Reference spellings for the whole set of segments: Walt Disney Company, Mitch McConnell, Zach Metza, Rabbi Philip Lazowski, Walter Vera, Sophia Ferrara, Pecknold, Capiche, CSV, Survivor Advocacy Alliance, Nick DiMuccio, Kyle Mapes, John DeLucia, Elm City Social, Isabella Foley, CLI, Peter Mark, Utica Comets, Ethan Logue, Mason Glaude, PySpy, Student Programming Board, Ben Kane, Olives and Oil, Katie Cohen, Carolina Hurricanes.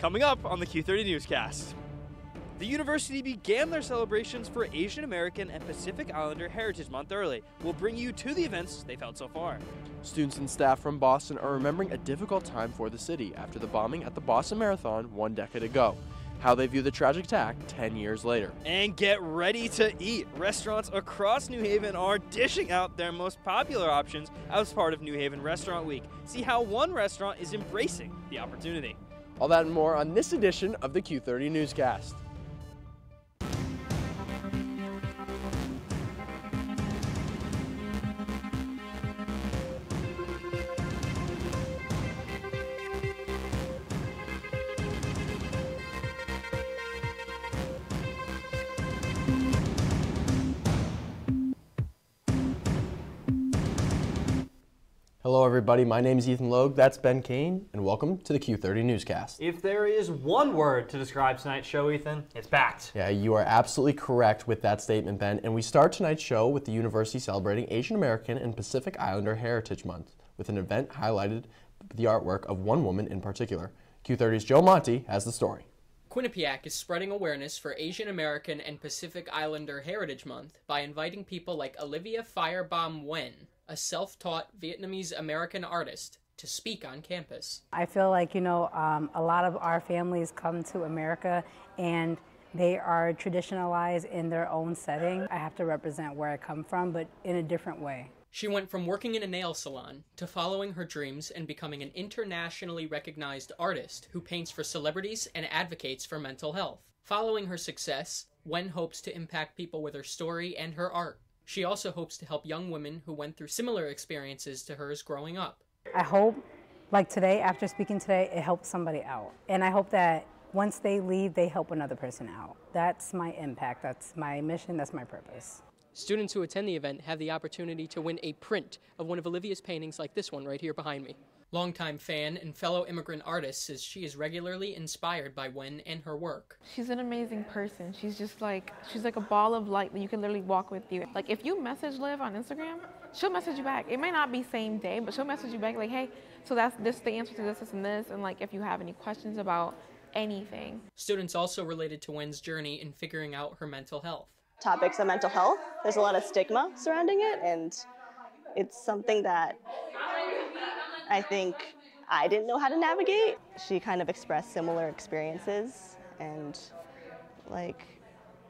Coming up on the Q30 Newscast. The university began their celebrations for Asian American and Pacific Islander Heritage Month early. We'll bring you to the events they've held so far. Students and staff from Boston are remembering a difficult time for the city after the bombing at the Boston Marathon one decade ago. How they view the tragic attack 10 years later. And get ready to eat. Restaurants across New Haven are dishing out their most popular options as part of New Haven Restaurant Week. See how one restaurant is embracing the opportunity. All that and more on this edition of the Q30 Newscast. Hello everybody, my name is Ethan Logue, that's Ben Kane, and welcome to the Q30 Newscast. If there is one word to describe tonight's show, Ethan, it's packed. Yeah, you are absolutely correct with that statement, Ben, and we start tonight's show with the university celebrating Asian American and Pacific Islander Heritage Month, with an event highlighted the artwork of one woman in particular. Q30's Joe Monti has the story. Quinnipiac is spreading awareness for Asian American and Pacific Islander Heritage Month by inviting people like Olivia Firebomb Wynn, a self-taught Vietnamese-American artist, to speak on campus. I feel like, you know, a lot of our families come to America and they are traditionalized in their own setting. I have to represent where I come from, but in a different way. She went from working in a nail salon to following her dreams and becoming an internationally recognized artist who paints for celebrities and advocates for mental health. Following her success, Wen hopes to impact people with her story and her art. She also hopes to help young women who went through similar experiences to hers growing up. I hope, like today, after speaking today, it helps somebody out. And I hope that once they leave, they help another person out. That's my impact, that's my mission, that's my purpose. Students who attend the event have the opportunity to win a print of one of Olivia's paintings like this one right here behind me. Longtime fan and fellow immigrant artist says she is regularly inspired by Wen and her work. She's an amazing person. She's like a ball of light that you can literally walk with you. Like if you message Liv on Instagram, she'll message you back. It may not be same day, but she'll message you back like, hey, so that's this the answer to this, this, and this, and like if you have any questions about anything. Students also related to Wen's journey in figuring out her mental health. Topics of mental health, there's a lot of stigma surrounding it, and it's something that I think I didn't know how to navigate. She kind of expressed similar experiences and like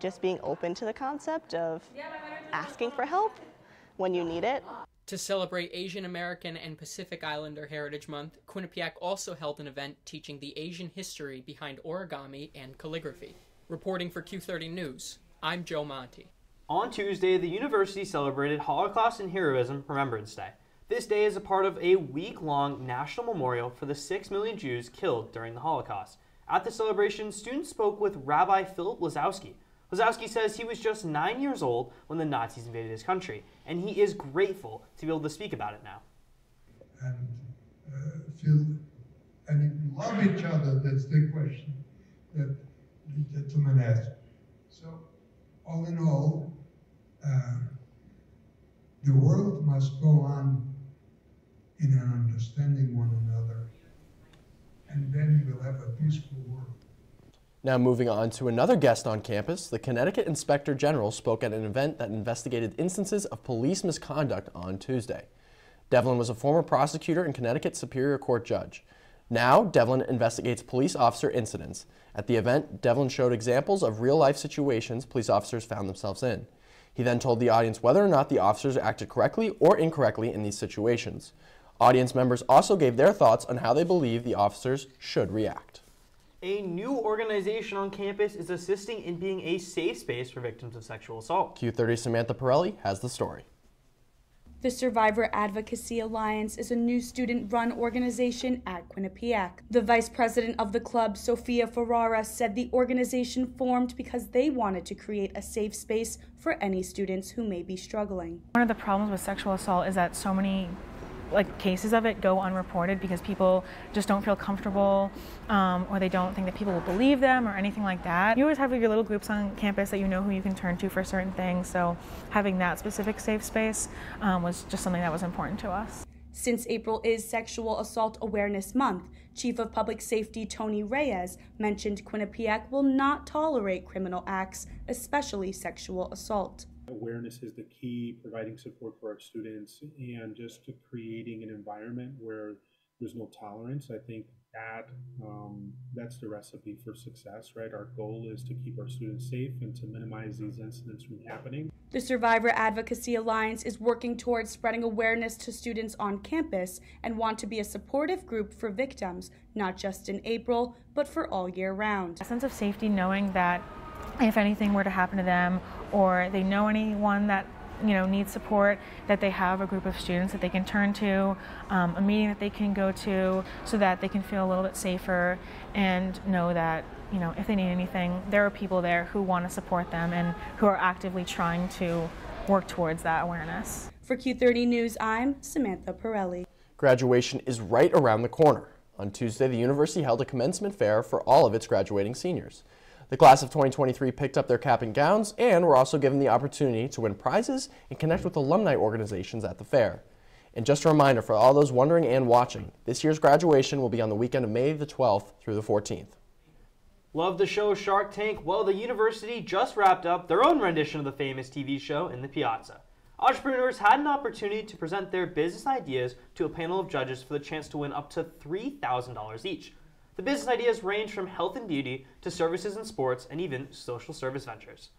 just being open to the concept of asking for help when you need it. To celebrate Asian American and Pacific Islander Heritage Month, Quinnipiac also held an event teaching the Asian history behind origami and calligraphy. Reporting for Q30 News, I'm Joe Monti. On Tuesday, the university celebrated Holocaust and Heroism Remembrance Day. This day is a part of a week-long national memorial for the 6 million Jews killed during the Holocaust. At the celebration, students spoke with Rabbi Philip Lazowski. Lazowski says he was just 9 years old when the Nazis invaded his country, and he is grateful to be able to speak about it now. And love each other, that's the question that the gentleman asked. So, all in all, the world must go on in an understanding one another, and then we'll have a peaceful world. Now moving on to another guest on campus, the Connecticut Inspector General spoke at an event that investigated instances of police misconduct on Tuesday. Devlin was a former prosecutor and Connecticut Superior Court judge. Now Devlin investigates police officer incidents. At the event, Devlin showed examples of real-life situations police officers found themselves in. He then told the audience whether or not the officers acted correctly or incorrectly in these situations. Audience members also gave their thoughts on how they believe the officers should react. A new organization on campus is assisting in being a safe space for victims of sexual assault. Q30's Samantha Pirelli has the story. The Survivor Advocacy Alliance is a new student-run organization at Quinnipiac. The vice president of the club, Sophia Ferrara, said the organization formed because they wanted to create a safe space for any students who may be struggling. One of the problems with sexual assault is that so many cases of it go unreported because people just don't feel comfortable or they don't think that people will believe them or anything like that. You always have your little groups on campus that you know who you can turn to for certain things, so having that specific safe space was just something that was important to us. Since April is Sexual Assault Awareness Month, Chief of Public Safety Tony Reyes mentioned Quinnipiac will not tolerate criminal acts, especially sexual assault. Awareness is the key, providing support for our students and just creating an environment where there's no tolerance. I think that that's the recipe for success, right? Our goal is to keep our students safe and to minimize these incidents from happening. The Survivor Advocacy Alliance is working towards spreading awareness to students on campus and want to be a supportive group for victims, not just in April, but for all year round. A sense of safety, knowing that if anything were to happen to them, or they know anyone that needs support, that they have a group of students that they can turn to, a meeting that they can go to, so that they can feel a little bit safer and know that if they need anything, there are people there who want to support them and who are actively trying to work towards that awareness. For Q30 News, I'm Samantha Pirelli. Graduation is right around the corner. On Tuesday, the university held a commencement fair for all of its graduating seniors. The class of 2023 picked up their cap and gowns and were also given the opportunity to win prizes and connect with alumni organizations at the fair. And just a reminder for all those wondering and watching, this year's graduation will be on the weekend of May the 12th through the 14th. Love the show Shark Tank? Well, the university just wrapped up their own rendition of the famous TV show in the Piazza. Entrepreneurs had an opportunity to present their business ideas to a panel of judges for the chance to win up to $3,000 each. The business ideas range from health and beauty to services and sports and even social service ventures.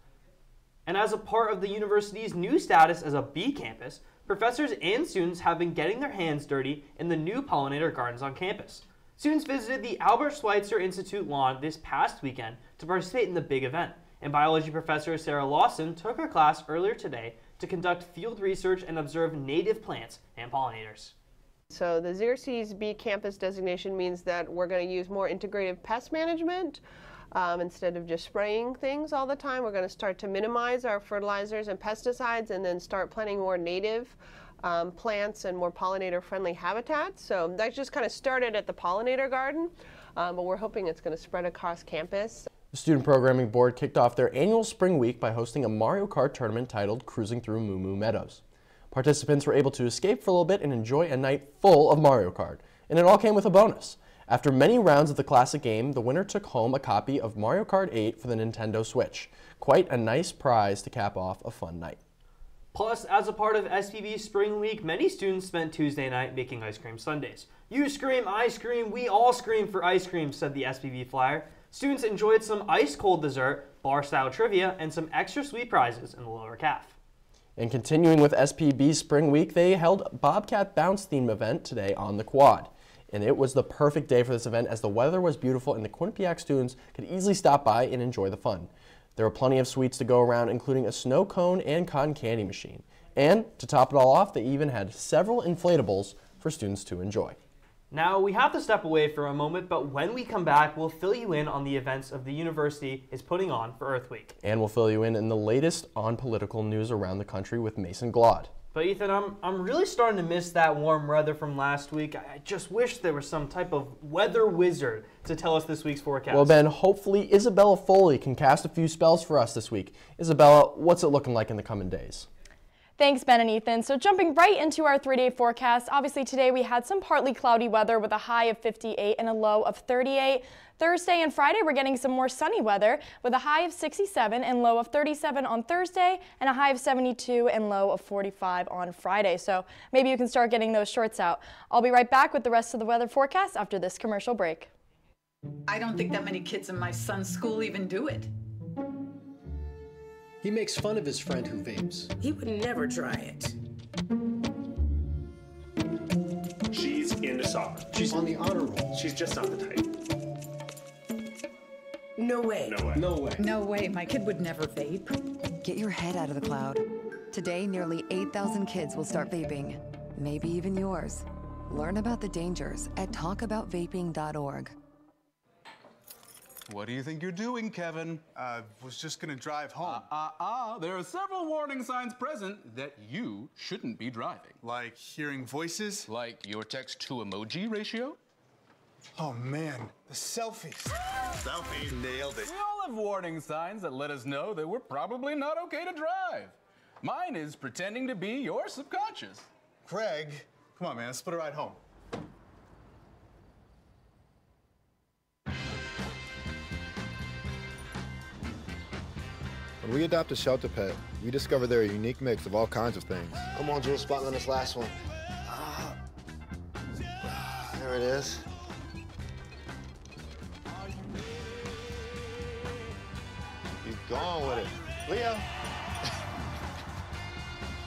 And as a part of the university's new status as a B campus, professors and students have been getting their hands dirty in the new pollinator gardens on campus. Students visited the Albert Schweitzer Institute lawn this past weekend to participate in the big event, and biology professor Sarah Lawson took her class earlier today to conduct field research and observe native plants and pollinators. So the XERCES B campus designation means that we're going to use more integrative pest management. Instead of just spraying things all the time, we're going to start to minimize our fertilizers and pesticides and then start planting more native plants and more pollinator-friendly habitats. So that just kind of started at the pollinator garden, but we're hoping it's going to spread across campus. The Student Programming Board kicked off their annual spring week by hosting a Mario Kart tournament titled Cruising Through Moo Moo Meadows. Participants were able to escape for a little bit and enjoy a night full of Mario Kart, and it all came with a bonus. After many rounds of the classic game, the winner took home a copy of Mario Kart 8 for the Nintendo Switch. Quite a nice prize to cap off a fun night. Plus, as a part of SPB Spring Week, many students spent Tuesday night making ice cream sundaes. You scream, I scream, we all scream for ice cream, said the SPB flyer. Students enjoyed some ice-cold dessert, bar-style trivia, and some extra sweet prizes in the lower calf. And continuing with SPB Spring Week, they held a Bobcat Bounce theme event today on the quad. And it was the perfect day for this event as the weather was beautiful and the Quinnipiac students could easily stop by and enjoy the fun. There were plenty of sweets to go around, including a snow cone and cotton candy machine. And to top it all off, they even had several inflatables for students to enjoy. Now we have to step away for a moment, but when we come back, we'll fill you in on the events of the university is putting on for Earth Week. And we'll fill you in the latest on political news around the country with Mason Glaude. But Ethan, I'm really starting to miss that warm weather from last week. I just wish there was some type of weather wizard to tell us this week's forecast. Well, Ben, hopefully Isabella Foley can cast a few spells for us this week. Isabella, what's it looking like in the coming days? Thanks, Ben and Ethan. So jumping right into our three-day forecast, obviously today we had some partly cloudy weather with a high of 58 and a low of 38. Thursday and Friday, we're getting some more sunny weather with a high of 67 and low of 37 on Thursday and a high of 72 and low of 45 on Friday. So maybe you can start getting those shorts out. I'll be right back with the rest of the weather forecast after this commercial break. I don't think that many kids in my son's school even do it. He makes fun of his friend who vapes. He would never try it. She's into soccer. She's on the honor roll. She's just not the type. No way. No way. No way. No way. My kid would never vape. Get your head out of the cloud. Today, nearly 8,000 kids will start vaping. Maybe even yours. Learn about the dangers at talkaboutvaping.org. What do you think you're doing, Kevin? I was just gonna drive home. There are several warning signs present that you shouldn't be driving. Like hearing voices? Like your text to emoji ratio? Oh man, the selfies. Selfies, nailed it. We all have warning signs that let us know that we're probably not okay to drive. Mine is pretending to be your subconscious. Craig, Come on, man. Let's split a ride home. When we adopt a shelter pet, we discover they're a unique mix of all kinds of things. Come on, Jules, spotlight on this last one. There it is. You're gone with it. Leo.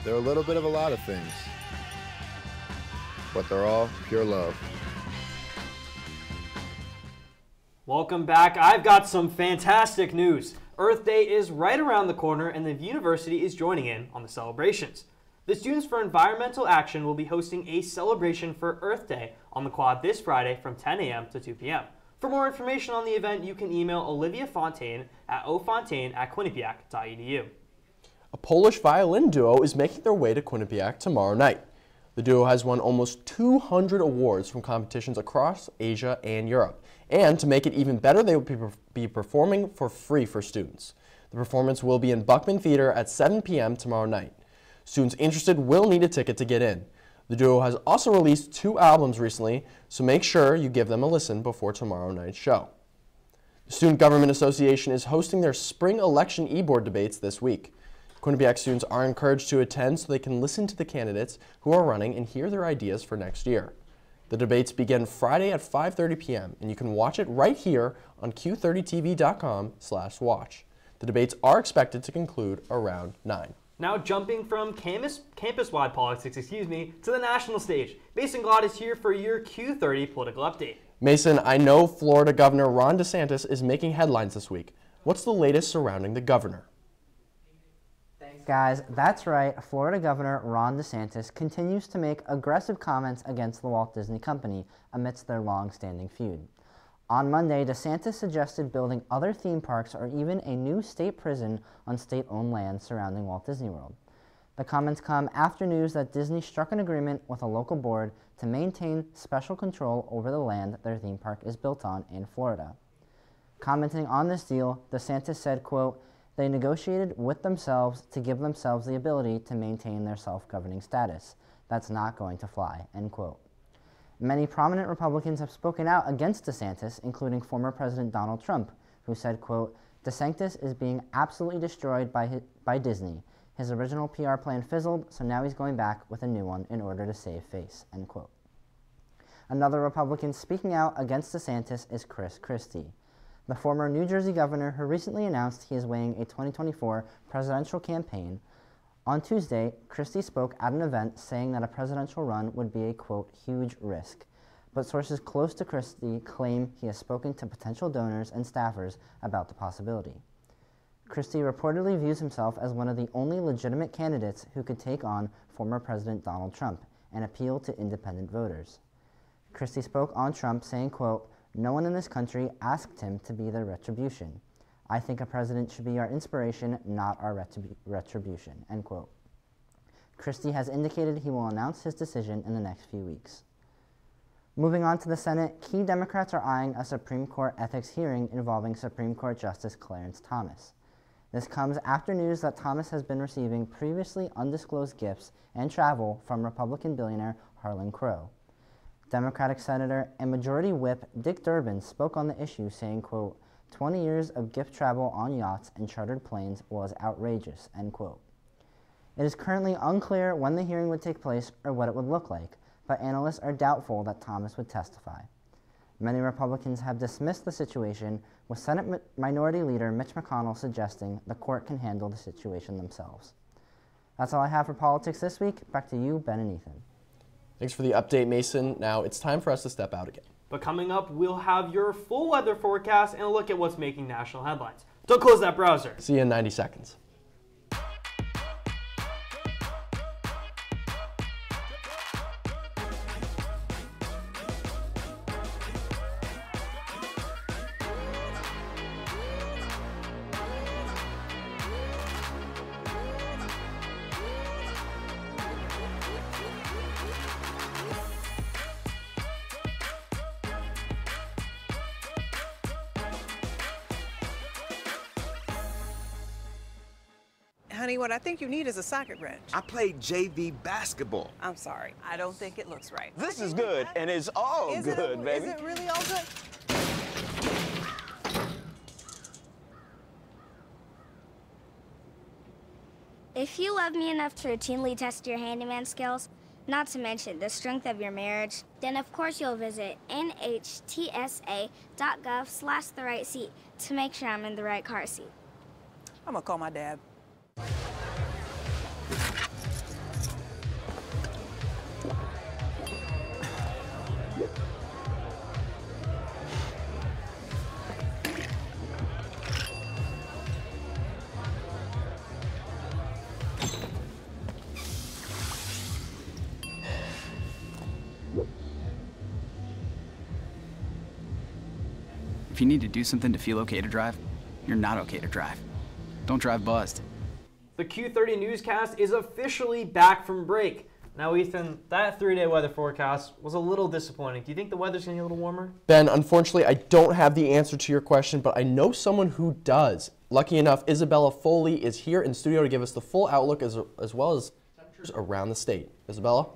They're a little bit of a lot of things, but they're all pure love. Welcome back. I've got some fantastic news. Earth Day is right around the corner, and the university is joining in on the celebrations. The Students for Environmental Action will be hosting a celebration for Earth Day on the quad this Friday from 10 a.m. to 2 p.m. For more information on the event, you can email Olivia Fontaine at ofontaine@quinnipiac.edu. A Polish violin duo is making their way to Quinnipiac tomorrow night. The duo has won almost 200 awards from competitions across Asia and Europe. And to make it even better, they will be performing for free for students. The performance will be in Buckman Theater at 7 p.m. tomorrow night. Students interested will need a ticket to get in. The duo has also released 2 albums recently, so make sure you give them a listen before tomorrow night's show. The Student Government Association is hosting their spring election e-board debates this week. Quinnipiac students are encouraged to attend so they can listen to the candidates who are running and hear their ideas for next year. The debates begin Friday at 5:30 p.m. and you can watch it right here on q30tv.com/watch. The debates are expected to conclude around 9. Now jumping from campus-wide politics, to the national stage. Mason Glott is here for your Q30 political update. Mason, I know Florida Governor Ron DeSantis is making headlines this week. What's the latest surrounding the governor? Thanks, guys. That's right. Florida Governor Ron DeSantis continues to make aggressive comments against the Walt Disney Company amidst their long-standing feud. On Monday, DeSantis suggested building other theme parks or even a new state prison on state-owned land surrounding Walt Disney World. The comments come after news that Disney struck an agreement with a local board to maintain special control over the land their theme park is built on in Florida. Commenting on this deal, DeSantis said, quote, "They negotiated with themselves to give themselves the ability to maintain their self-governing status. That's not going to fly," end quote. Many prominent Republicans have spoken out against DeSantis, including former President Donald Trump, who said, quote, "DeSantis is being absolutely destroyed by Disney. His original PR plan fizzled, so now he's going back with a new one in order to save face," end quote. Another Republican speaking out against DeSantis is Chris Christie. The former New Jersey governor, who recently announced he is weighing a 2024 presidential campaign, on Tuesday, Christie spoke at an event saying that a presidential run would be a, quote, "huge risk," but sources close to Christie claim he has spoken to potential donors and staffers about the possibility. Christie reportedly views himself as one of the only legitimate candidates who could take on former President Donald Trump and appeal to independent voters. Christie spoke on Trump saying, quote, "No one in this country asked him to be their retribution. I think a president should be our inspiration, not our retribution," end quote. Christie has indicated he will announce his decision in the next few weeks. Moving on to the Senate, key Democrats are eyeing a Supreme Court ethics hearing involving Supreme Court Justice Clarence Thomas. This comes after news that Thomas has been receiving previously undisclosed gifts and travel from Republican billionaire Harlan Crow. Democratic Senator and Majority Whip Dick Durbin spoke on the issue saying, quote, 20 years of gift travel on yachts and chartered planes was outrageous, end quote. It is currently unclear when the hearing would take place or what it would look like, but analysts are doubtful that Thomas would testify. Many Republicans have dismissed the situation, with Senate Minority Leader Mitch McConnell suggesting the court can handle the situation themselves. That's all I have for politics this week. Back to you, Ben and Ethan. Thanks for the update, Mason. Now it's time for us to step out again. But coming up, we'll have your full weather forecast and a look at what's making national headlines. Don't close that browser. See you in 90 seconds. honey, what I think you need is a socket wrench. I played JV basketball. I'm sorry. I don't think it looks right. This is good, and it's all good, baby. Is it really all good? If you love me enough to routinely test your handyman skills, not to mention the strength of your marriage, then of course you'll visit nhtsa.gov/therightseat to make sure I'm in the right car seat. I'm gonna call my dad. If you need to do something to feel okay to drive, you're not okay to drive. Don't drive buzzed. The Q30 newscast is officially back from break. Now, Ethan, that three-day weather forecast was a little disappointing. Do you think the weather's gonna get a little warmer? Ben, unfortunately, I don't have the answer to your question, but I know someone who does. Lucky enough, Isabella Foley is here in studio to give us the full outlook as well as temperatures around the state. Isabella?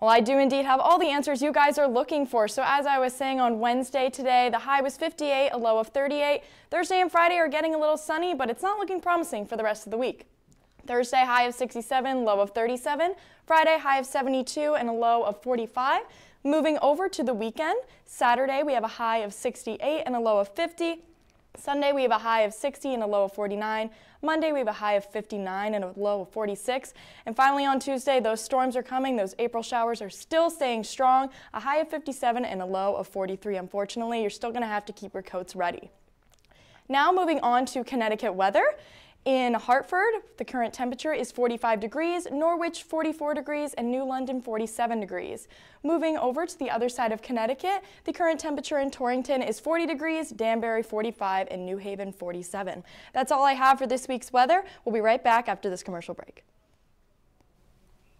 Well, I do indeed have all the answers you guys are looking for. So as I was saying on Wednesday today, the high was 58, a low of 38. Thursday and Friday are getting a little sunny, but it's not looking promising for the rest of the week. Thursday, high of 67, low of 37. Friday, high of 72 and a low of 45. Moving over to the weekend, Saturday, we have a high of 68 and a low of 50. Sunday, we have a high of 60 and a low of 49. Monday, we have a high of 59 and a low of 46. And finally, on Tuesday, those storms are coming. Those April showers are still staying strong. A high of 57 and a low of 43. Unfortunately, you're still going to have to keep your coats ready. Now, moving on to Connecticut weather. In Hartford, the current temperature is 45 degrees, Norwich 44 degrees, and New London 47 degrees. Moving over to the other side of Connecticut, the current temperature in Torrington is 40 degrees, Danbury 45, and New Haven 47. That's all I have for this week's weather. We'll be right back after this commercial break.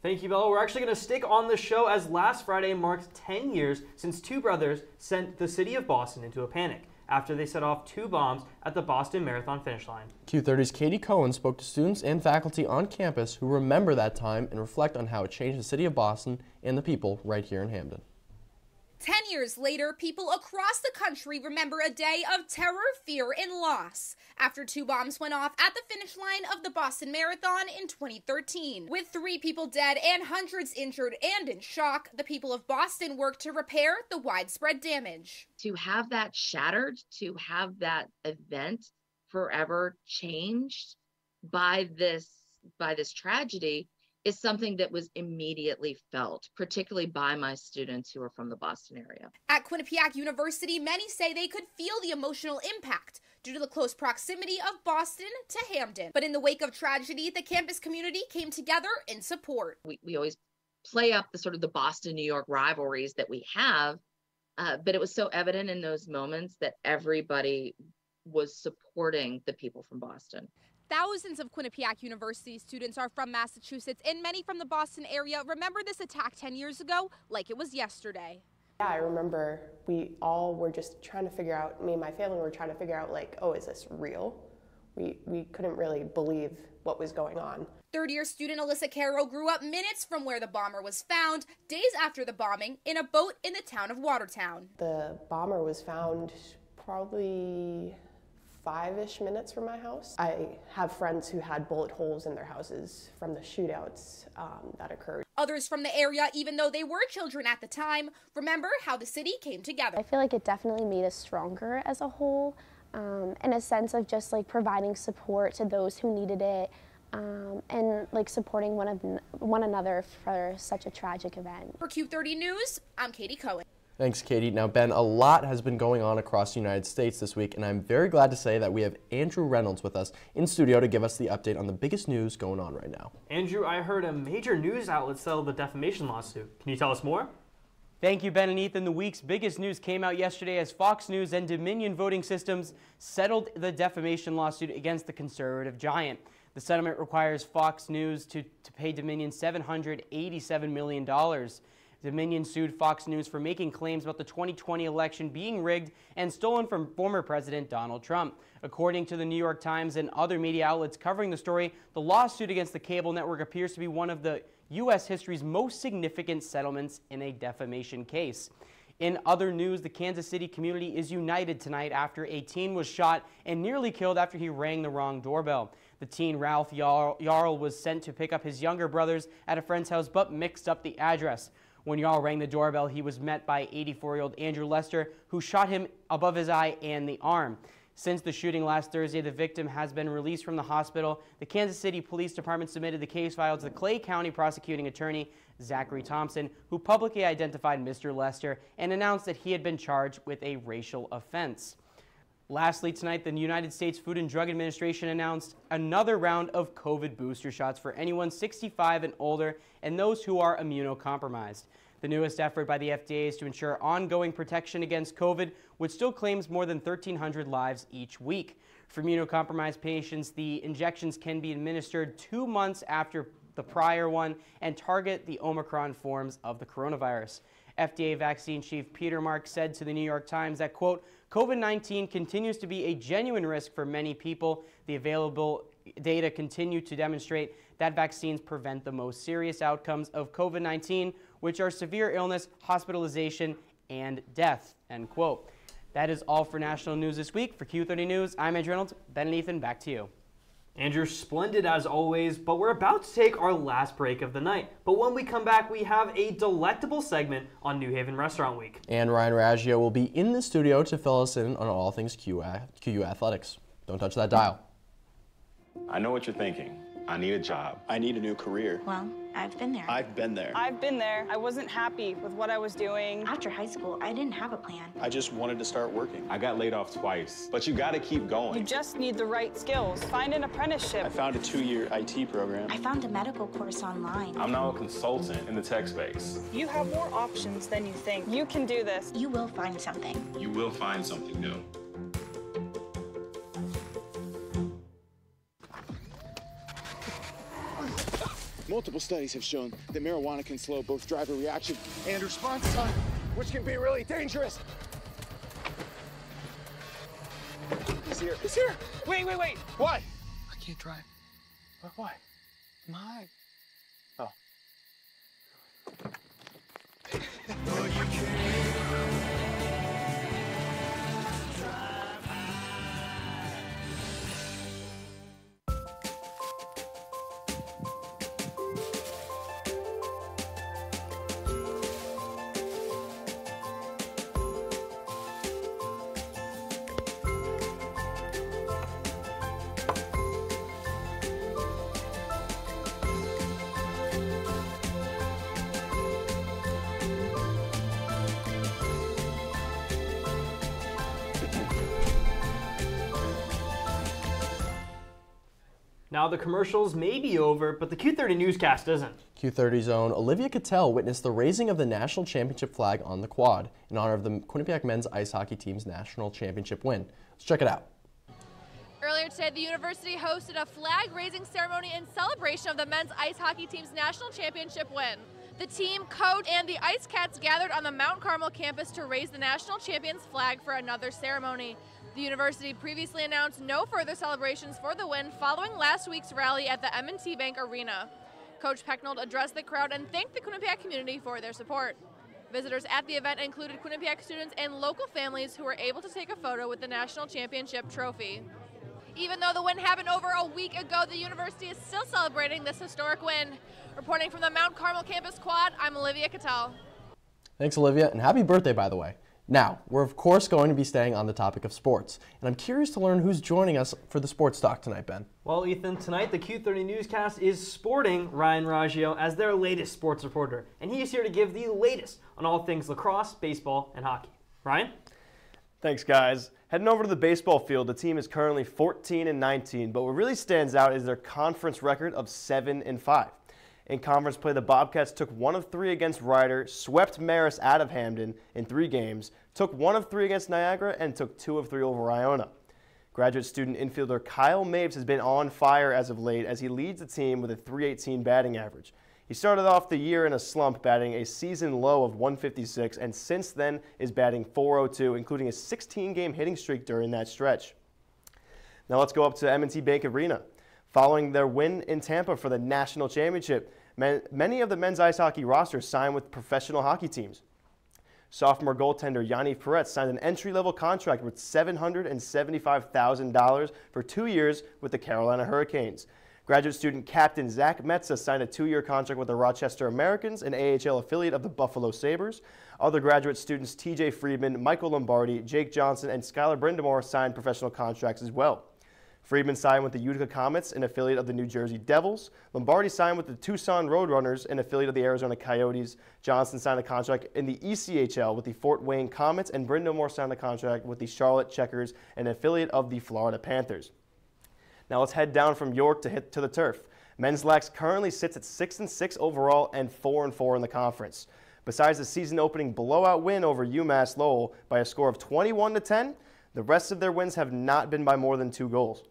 Thank you, Bella. We're actually going to stick on the show as last Friday marked 10 years since two brothers sent the city of Boston into a panic after they set off two bombs at the Boston Marathon finish line. Q30's Katie Cohen spoke to students and faculty on campus who remember that time and reflect on how it changed the city of Boston and the people right here in Hamden. 10 years later, people across the country remember a day of terror, fear, and loss after two bombs went off at the finish line of the Boston Marathon in 2013. With three people dead and hundreds injured and in shock, the people of Boston worked to repair the widespread damage. To have that shattered, to have that event forever changed by this tragedy, is something that was immediately felt, particularly by my students who are from the Boston area. At Quinnipiac University, many say they could feel the emotional impact due to the close proximity of Boston to Hamden. But in the wake of tragedy, the campus community came together in support. We always play up the sort of the Boston-New York rivalries that we have, but it was so evident in those moments that everybody was supporting the people from Boston. Thousands of Quinnipiac University students are from Massachusetts, and many from the Boston area remember this attack 10 years ago like it was yesterday. Yeah, I remember we all were just trying to figure out, me and my family were trying to figure out, like, oh, is this real? We couldn't really believe what was going on. Third-year student Alyssa Carroll grew up minutes from where the bomber was found, days after the bombing, in a boat in the town of Watertown. The bomber was found probably 5-ish minutes from my house. I have friends who had bullet holes in their houses from the shootouts that occurred. Others from the area, even though they were children at the time, remember how the city came together. I feel like it definitely made us stronger as a whole, and a sense of just like providing support to those who needed it, and like supporting one another for such a tragic event. For Q30 News, I'm Katie Cohen. Thanks, Katie. Now, Ben, a lot has been going on across the United States this week, and I'm very glad to say that we have Andrew Reynolds with us in studio to give us the update on the biggest news going on right now. Andrew, I heard a major news outlet settled the defamation lawsuit. Can you tell us more? Thank you, Ben and Ethan. The week's biggest news came out yesterday as Fox News and Dominion Voting Systems settled the defamation lawsuit against the conservative giant. The settlement requires Fox News to pay Dominion $787 million. Dominion sued Fox News for making claims about the 2020 election being rigged and stolen from former President Donald Trump. According to the New York Times and other media outlets covering the story, the lawsuit against the cable network appears to be one of the U.S. history's most significant settlements in a defamation case. In other news, the Kansas City community is united tonight after a teen was shot and nearly killed after he rang the wrong doorbell. The teen, Ralph Yarl, was sent to pick up his younger brothers at a friend's house but mixed up the address. When Yarl rang the doorbell, he was met by 84-year-old Andrew Lester, who shot him above his eye and the arm. Since the shooting last Thursday, the victim has been released from the hospital. The Kansas City Police Department submitted the case file to the Clay County Prosecuting Attorney, Zachary Thompson, who publicly identified Mr. Lester and announced that he had been charged with a racial offense. Lastly, tonight, the United States Food and Drug Administration announced another round of COVID booster shots for anyone 65 and older and those who are immunocompromised. The newest effort by the FDA is to ensure ongoing protection against COVID, which still claims more than 1,300 lives each week. For immunocompromised patients, the injections can be administered 2 months after the prior one and target the Omicron forms of the coronavirus. FDA vaccine chief Peter Mark said to the New York Times that, quote, COVID-19 continues to be a genuine risk for many people. The available data continue to demonstrate that vaccines prevent the most serious outcomes of COVID-19, which are severe illness, hospitalization, and death, end quote. That is all for national news this week. For Q30 News, I'm Andrew Reynolds. Ben and Ethan, back to you. Andrew, splendid as always, but we're about to take our last break of the night. But when we come back, we have a delectable segment on New Haven Restaurant Week. And Ryan Raggio will be in the studio to fill us in on all things QU athletics. Don't touch that dial. I know what you're thinking. I need a job. I need a new career. Well, I've been there. I've been there. I've been there. I wasn't happy with what I was doing. After high school, I didn't have a plan. I just wanted to start working. I got laid off twice, but you gotta keep going. You just need the right skills. Find an apprenticeship. I found a 2-year IT program. I found a medical course online. I'm now a consultant in the tech space. You have more options than you think. You can do this. You will find something. You will find something new. Multiple studies have shown that marijuana can slow both driver reaction and response time, which can be really dangerous. He's here. He's here. Wait, wait, wait. What? I can't drive. But why? My. Oh. Now the commercials may be over, but the Q30 newscast isn't. Q30's own Olivia Cattell witnessed the raising of the national championship flag on the quad in honor of the Quinnipiac men's ice hockey team's national championship win. Let's check it out. Earlier today, the university hosted a flag-raising ceremony in celebration of the men's ice hockey team's national championship win. The team, coach, and the Ice Cats gathered on the Mount Carmel campus to raise the national champion's flag for another ceremony. The university previously announced no further celebrations for the win following last week's rally at the M&T Bank Arena. Coach Pecknold addressed the crowd and thanked the Quinnipiac community for their support. Visitors at the event included Quinnipiac students and local families who were able to take a photo with the national championship trophy. Even though the win happened over a week ago, the university is still celebrating this historic win. Reporting from the Mount Carmel campus quad, I'm Olivia Cattell. Thanks, Olivia, and happy birthday, by the way. Now, we're of course going to be staying on the topic of sports, and I'm curious to learn who's joining us for the sports talk tonight, Ben. Well, Ethan, tonight the Q30 newscast is sporting Ryan Raggio as their latest sports reporter, and he is here to give the latest on all things lacrosse, baseball, and hockey. Ryan? Thanks, guys. Heading over to the baseball field, the team is currently 14-19, but what really stands out is their conference record of 7-5. In conference play, the Bobcats took 1 of 3 against Ryder, swept Marist out of Hamden in 3 games, took 1 of 3 against Niagara, and took 2 of 3 over Iona. Graduate student infielder Kyle Mapes has been on fire as of late as he leads the team with a .318 batting average. He started off the year in a slump, batting a season low of .156, and since then is batting .402, including a 16-game hitting streak during that stretch. Now let's go up to M&T Bank Arena. Following their win in Tampa for the national championship, many of the men's ice hockey rosters signed with professional hockey teams. Sophomore goaltender Yanni Peretz signed an entry-level contract with $775,000 for 2 years with the Carolina Hurricanes. Graduate student captain Zach Metza signed a 2-year contract with the Rochester Americans, an AHL affiliate of the Buffalo Sabres. Other graduate students TJ Friedman, Michael Lombardi, Jake Johnson, and Skylar Brindamore signed professional contracts as well. Friedman signed with the Utica Comets, an affiliate of the New Jersey Devils. Lombardi signed with the Tucson Roadrunners, an affiliate of the Arizona Coyotes. Johnson signed a contract in the ECHL with the Fort Wayne Comets, and Brindamore signed a contract with the Charlotte Checkers, an affiliate of the Florida Panthers. Now let's head down from York to the turf. Men's Lax currently sits at 6-6 overall and 4-4 in the conference. Besides the season-opening blowout win over UMass Lowell by a score of 21-10, the rest of their wins have not been by more than 2 goals.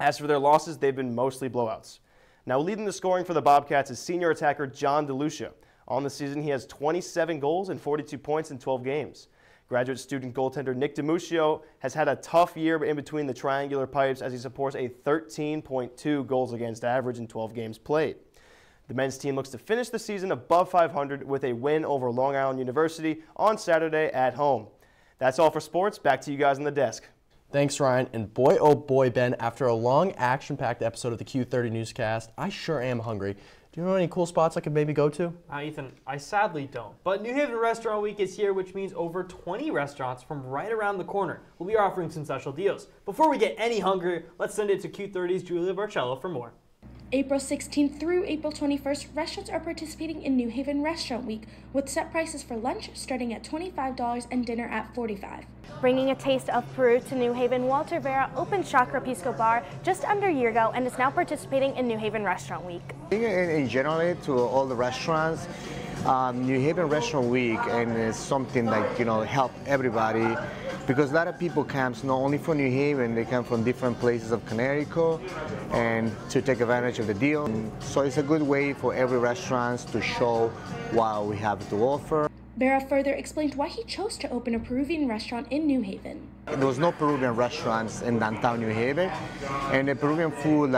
As for their losses, they've been mostly blowouts. Now leading the scoring for the Bobcats is senior attacker John DeLucia. On the season, he has 27 goals and 42 points in 12 games. Graduate student goaltender Nick DiMuccio has had a tough year in between the triangular pipes as he supports a 13.2 goals against average in 12 games played. The men's team looks to finish the season above 500 with a win over Long Island University on Saturday at home. That's all for sports. Back to you guys on the desk. Thanks, Ryan. And boy, oh boy, Ben, after a long action-packed episode of the Q30 newscast, I sure am hungry. Do you know any cool spots I could maybe go to? Ethan, I sadly don't. But New Haven Restaurant Week is here, which means over 20 restaurants from right around the corner will be offering some special deals. Before we get any hungry, let's send it to Q30's Julia Barcello for more. April 16th through April 21st, restaurants are participating in New Haven Restaurant Week with set prices for lunch starting at $25 and dinner at $45. Bringing a taste of Peru to New Haven, Walter Vera opened Chakra Pisco Bar just under a year ago and is now participating in New Haven Restaurant Week. In general, to all the restaurants, New Haven Restaurant Week and it's something that help everybody, because a lot of people come not only from New Haven, they come from different places of Connecticut and to take advantage of the deal. So it's a good way for every restaurant to show what we have to offer. Vera further explained why he chose to open a Peruvian restaurant in New Haven. There was no Peruvian restaurants in downtown New Haven, and the Peruvian food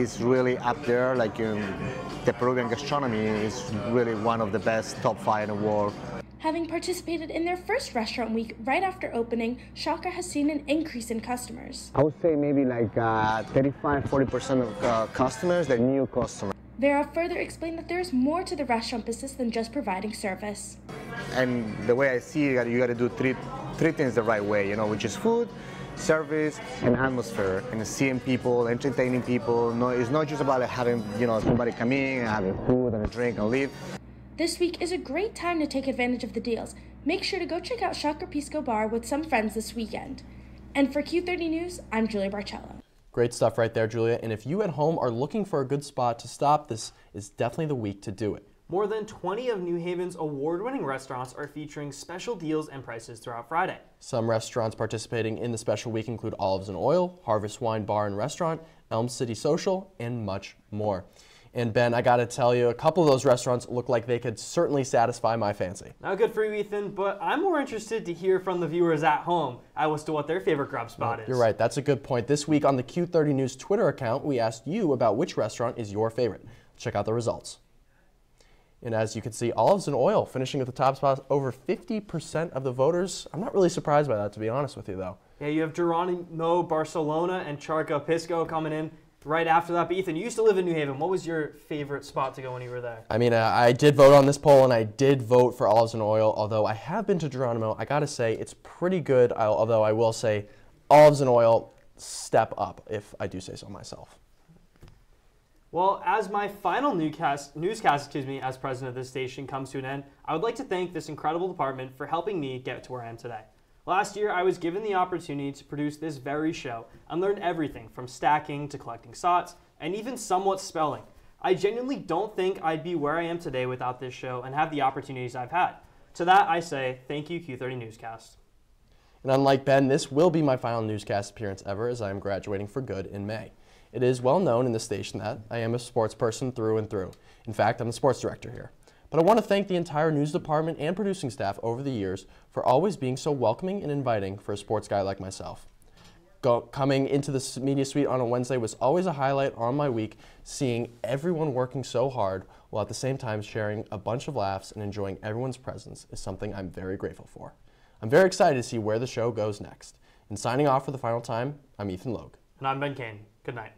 is really up there. The Peruvian gastronomy is really one of the best, top 5 in the world. Having participated in their first restaurant week right after opening, Chakra has seen an increase in customers. I would say maybe 35-40% of customers, they're new customers. Vera further explained that there's more to the restaurant business than just providing service. And the way I see it, you got to do three things the right way, which is food, service, and atmosphere. And seeing people, entertaining people. No, it's not just about having somebody come in and having food and a drink and leave. This week is a great time to take advantage of the deals. Make sure to go check out Chakra Pisco Bar with some friends this weekend. And for Q30 News, I'm Julia Barcello. Great stuff right there, Julia. And if you at home are looking for a good spot to stop, this is definitely the week to do it. More than 20 of New Haven's award-winning restaurants are featuring special deals and prices throughout Friday. Some restaurants participating in the special week include Olives and Oil, Harvest Wine Bar and Restaurant, Elm City Social, and much more. And Ben, I gotta tell you, a couple of those restaurants look like they could certainly satisfy my fancy. Now, good for you, Ethan, but I'm more interested to hear from the viewers at home as to what their favorite grub spot is. You're right, that's a good point. This week on the Q30 News Twitter account, we asked you about which restaurant is your favorite. Check out the results. And as you can see, Olives and Oil finishing at the top spot, over 50% of the voters. I'm not really surprised by that, to be honest with you, though. Yeah, you have Geronimo Barcelona and Chakra Pisco coming in right after that. But Ethan, you used to live in New Haven. What was your favorite spot to go when you were there? I mean, I did vote on this poll, and I did vote for Olives and Oil, although I have been to Geronimo. I gotta say, it's pretty good, although I will say Olives and Oil step up, if I do say so myself. Well, as my final newscast, as president of this station comes to an end, I would like to thank this incredible department for helping me get to where I am today. Last year, I was given the opportunity to produce this very show and learned everything from stacking to collecting sots and even somewhat spelling. I genuinely don't think I'd be where I am today without this show and have the opportunities I've had. To that, I say, thank you, Q30 Newscast. And unlike Ben, this will be my final newscast appearance ever, as I am graduating for good in May. It is well known in this station that I am a sports person through and through. In fact, I'm the sports director here. But I want to thank the entire news department and producing staff over the years for always being so welcoming and inviting for a sports guy like myself. Coming into this media suite on a Wednesday was always a highlight on my week, seeing everyone working so hard while at the same time sharing a bunch of laughs and enjoying everyone's presence is something I'm very grateful for. I'm very excited to see where the show goes next. And signing off for the final time, I'm Ethan Logue. And I'm Ben Kane. Good night.